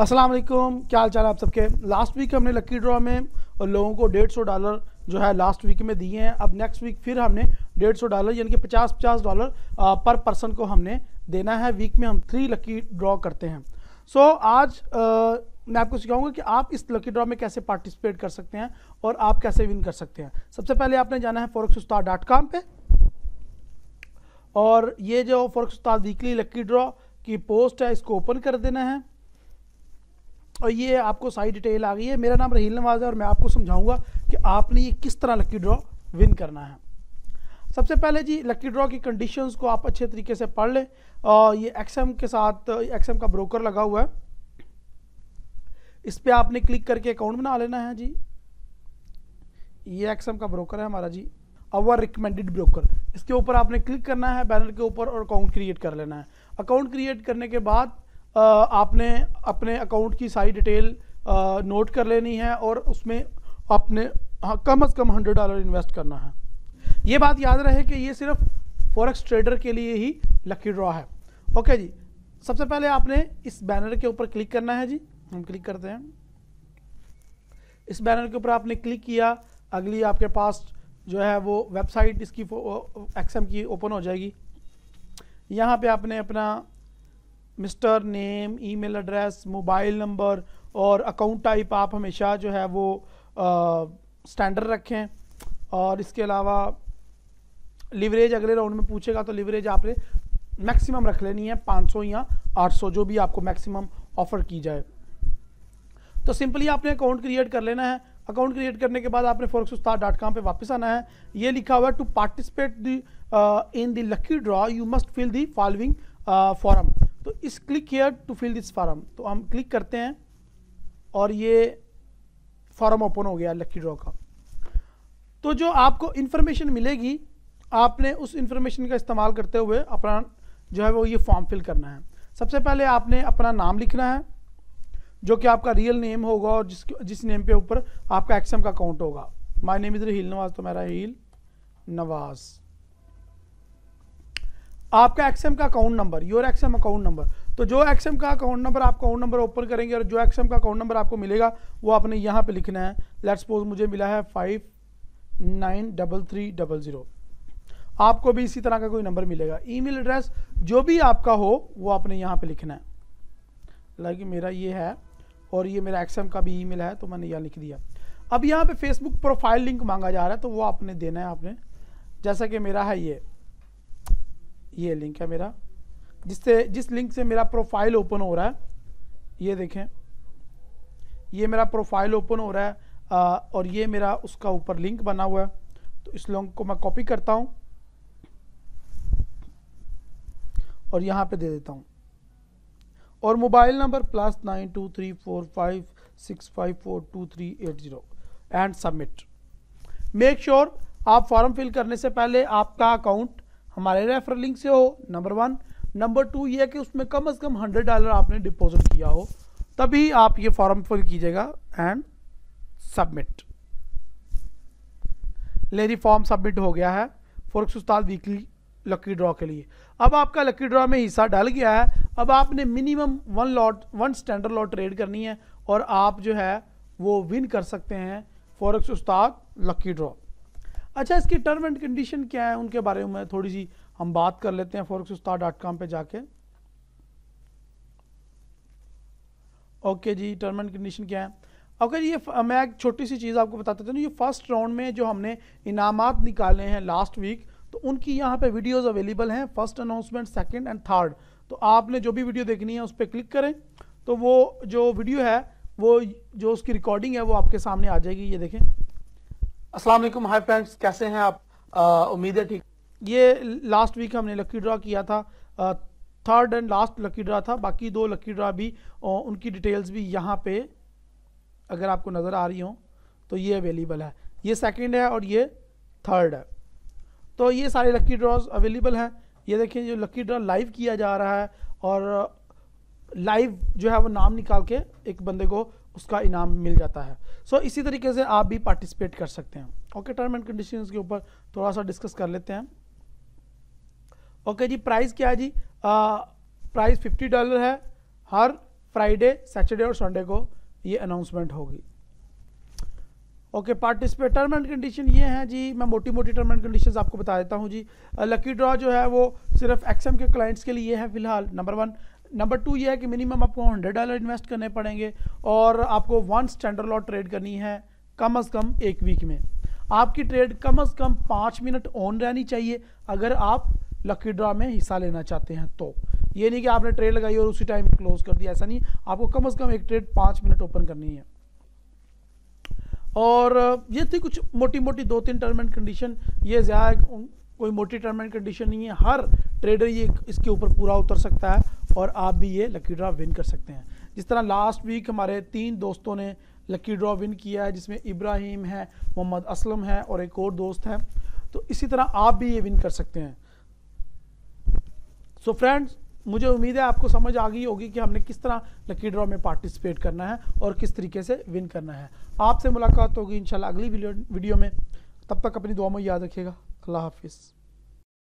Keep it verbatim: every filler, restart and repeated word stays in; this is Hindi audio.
अस्सलाम वालेकुम, क्या हाल चाल आप सबके। लास्ट वीक हमने लकी ड्रॉ में लोगों को डेढ़ सौ डॉलर जो है लास्ट वीक में दिए हैं। अब नेक्स्ट वीक फिर हमने डेढ़ सौ डॉलर यानी कि पचास पचास डॉलर पर पर्सन को हमने देना है। वीक में हम थ्री लकी ड्रॉ करते हैं। सो so, आज आ, मैं आपको सिखाऊंगा कि आप इस लकी ड्रॉ में कैसे पार्टिसिपेट कर सकते हैं और आप कैसे विन कर सकते हैं। सबसे पहले आपने जाना है फॉरेक्स उस्ताद डॉट कॉम पे, और ये जो forex Ustad weekly lucky draw की पोस्ट है इसको ओपन कर देना है। और ये आपको सारी डिटेल आ गई है। मेरा नाम राहील नवाज है और मैं आपको समझाऊंगा कि आपने ये किस तरह लकी ड्रॉ विन करना है। सबसे पहले जी लकी ड्रॉ की कंडीशंस को आप अच्छे तरीके से पढ़ लें। और ये एक्सएम के साथ एक्सएम का ब्रोकर लगा हुआ है, इस पर आपने क्लिक करके अकाउंट बना लेना है जी। ये एक्सएम का ब्रोकर है हमारा जी, आवर रिकमेंडेड ब्रोकर। इसके ऊपर आपने क्लिक करना है बैनर के ऊपर और अकाउंट क्रिएट कर लेना है। अकाउंट क्रिएट करने के बाद आपने अपने अकाउंट की सारी डिटेल नोट कर लेनी है और उसमें आपने कम से कम हंड्रेड डॉलर इन्वेस्ट करना है। ये बात याद रहे कि ये सिर्फ फॉरेक्स ट्रेडर के लिए ही लकी ड्रॉ है। ओके जी, सबसे पहले आपने इस बैनर के ऊपर क्लिक करना है जी। हम क्लिक करते हैं इस बैनर के ऊपर। आपने क्लिक किया, अगली आपके पास जो है वो वेबसाइट इसकी एक्सएम की ओपन हो जाएगी। यहाँ पे आपने अपना mister name, email address, mobile number और अकाउंट टाइप आप हमेशा जो है वो स्टैंडर्ड रखें। और इसके अलावा लिवरेज अगले राउंड में पूछेगा तो लिवरेज आपने मैक्सिमम रख लेनी है पाँच सौ या आठ सौ, जो भी आपको मैक्सिमम ऑफ़र की जाए। तो सिंपली आपने अकाउंट क्रिएट कर लेना है। अकाउंट क्रिएट करने के बाद आपने फॉरेक्स उस्ताद डॉट कॉम पे वापस आना है। ये लिखा हुआ है to participate the in the lucky draw you must fill the following form. तो इस click here to fill this form. तो हम क्लिक करते हैं और ये फॉर्म ओपन हो गया लकी ड्रॉ का। तो जो आपको इन्फॉर्मेशन मिलेगी आपने उस इन्फॉर्मेशन का इस्तेमाल करते हुए अपना जो है वो ये फॉर्म फिल करना है। सबसे पहले आपने अपना नाम लिखना है जो कि आपका रियल नेम होगा और जिस जिस नेम पे ऊपर आपका एक्सएम का अकाउंट होगा। My name is Raheel Nawaz, तो मेरा राहील नवाज। आपका एक्सएम का account number, your XM account number. तो जो एक्सएम का अकाउंट नंबर आप अकाउंट नंबर ओपन करेंगे और जो एक्सएम का अकाउंट नंबर आपको मिलेगा वो आपने यहाँ पे लिखना है। लेट्स सपोज मुझे मिला है five nine double three double zero, आपको भी इसी तरह का कोई नंबर मिलेगा। ईमेल एड्रेस जो भी आपका हो वो आपने यहाँ पे लिखना है। लाइक मेरा ये है और ये मेरा एक्सएम का भी ईमेल है तो मैंने यहाँ लिख दिया। अब यहाँ पे फेसबुक प्रोफाइल लिंक मांगा जा रहा है तो वो आपने देना है। आपने जैसा कि मेरा है ये ये लिंक है मेरा, जिससे जिस लिंक से मेरा प्रोफाइल ओपन हो रहा है। ये देखें, ये मेरा प्रोफाइल ओपन हो रहा है आ, और ये मेरा उसका ऊपर लिंक बना हुआ है। तो इस लिंक को मैं कॉपी करता हूँ और यहाँ पे दे देता हूँ। और mobile number plus nine two three four five six five four two three eight zero and submit. Make sure आप फॉर्म फिल करने से पहले आपका अकाउंट हमारे रेफर लिंक से हो, नंबर वन। नंबर टू ये है कि उसमें कम से कम हंड्रेड डॉलर आपने डिपॉजिट किया हो, तभी आप ये फॉर्म फिल कीजिएगा। एंड सबमिट, लेरी फॉर्म सबमिट हो गया है forex Ustad weekly lucky draw के लिए। अब आपका लकी ड्रॉ में हिस्सा डल गया है। अब आपने minimum one lot one standard lot trade करनी है और आप जो है वो विन कर सकते हैं फॉरेक्स उस्ताद लकी ड्रॉ। अच्छा, इसकी टर्म एंड कंडीशन क्या है उनके बारे में थोड़ी सी हम बात कर लेते हैं फॉरेक्स उस्ताद डॉट कॉम पे जाके। ओके जी, टर्म एंड कंडीशन क्या है। ओके जी, ये मैं एक छोटी सी चीज़ आपको बताता था ना, ये फर्स्ट राउंड में जो हमने इनामात निकाले हैं लास्ट वीक तो उनकी यहाँ पे वीडियोस अवेलेबल हैं, first announcement, second and third. तो आपने जो भी वीडियो देखनी है उस पर क्लिक करें तो वो जो वीडियो है वो जो उसकी रिकॉर्डिंग है वो आपके सामने आ जाएगी। ये देखें। अस्सलाम वालेकुम, हाय फ्रेंड्स, कैसे हैं आप? उम्मीद है ठीक। ये लास्ट वीक हमने लकी ड्रा किया था, third and last lucky draw था। बाकी दो लकी ड्रा भी और उनकी डिटेल्स भी यहाँ पर अगर आपको नज़र आ रही हों तो ये अवेलेबल है। ये सेकेंड है और ये थर्ड है। तो ये सारे लकी ड्रॉज अवेलेबल हैं। ये देखिए, जो लकी ड्रा लाइव किया जा रहा है और लाइव जो है वो नाम निकाल के एक बंदे को उसका इनाम मिल जाता है। सो so, इसी तरीके से आप भी पार्टिसिपेट कर सकते हैं। ओके, टर्म एंड कंडीशंस के ऊपर थोड़ा सा डिस्कस कर लेते हैं। ओके जी, प्राइस क्या है जी? आ, प्राइस फिफ्टी डॉलर है। हर फ्राइडे, सैटरडे और संडे को ये अनाउंसमेंट होगी। Okay, participate term and condition ये हैं जी, मैं मोटी मोटी टर्म एंड कंडीशंस आपको बता देता हूँ जी। लकी ड्रॉ जो है वो सिर्फ एक्सएम के क्लाइंट्स के लिए है फिलहाल, नंबर वन। नंबर टू ये है कि मिनिमम आपको हंड्रेड डॉलर इन्वेस्ट करने पड़ेंगे और आपको वन स्टैंडर्ड लॉट ट्रेड करनी है कम अज़ कम एक वीक में। आपकी ट्रेड कम अज़ कम पाँच मिनट ऑन रहनी चाहिए अगर आप लकी ड्रा में हिस्सा लेना चाहते हैं तो। ये नहीं कि आपने ट्रेड लगाई और उसी टाइम क्लोज कर दिया, ऐसा नहीं। आपको कम अज़ कम एक ट्रेड पाँच मिनट ओपन करनी है। और ये थी कुछ मोटी मोटी दो तीन टर्म एंड कंडीशन, ये ज़्यादा कोई मोटी टर्म एंड कंडीशन नहीं है। हर ट्रेडर ये इसके ऊपर पूरा उतर सकता है और आप भी ये लकी ड्रा विन कर सकते हैं। जिस तरह लास्ट वीक हमारे तीन दोस्तों ने लकी ड्रा विन किया है, जिसमें इब्राहिम है, मोहम्मद असलम है और एक और दोस्त है, तो इसी तरह आप भी ये विन कर सकते हैं। सो so फ्रेंड्स, मुझे उम्मीद है आपको समझ आ गई होगी कि हमने किस तरह लकी ड्रॉ में पार्टिसिपेट करना है और किस तरीके से विन करना है। आपसे मुलाकात होगी इंशाल्लाह अगली वीडियो में। तब तक अपनी दुआ में याद रखिएगा। अल्लाह हाफिज़।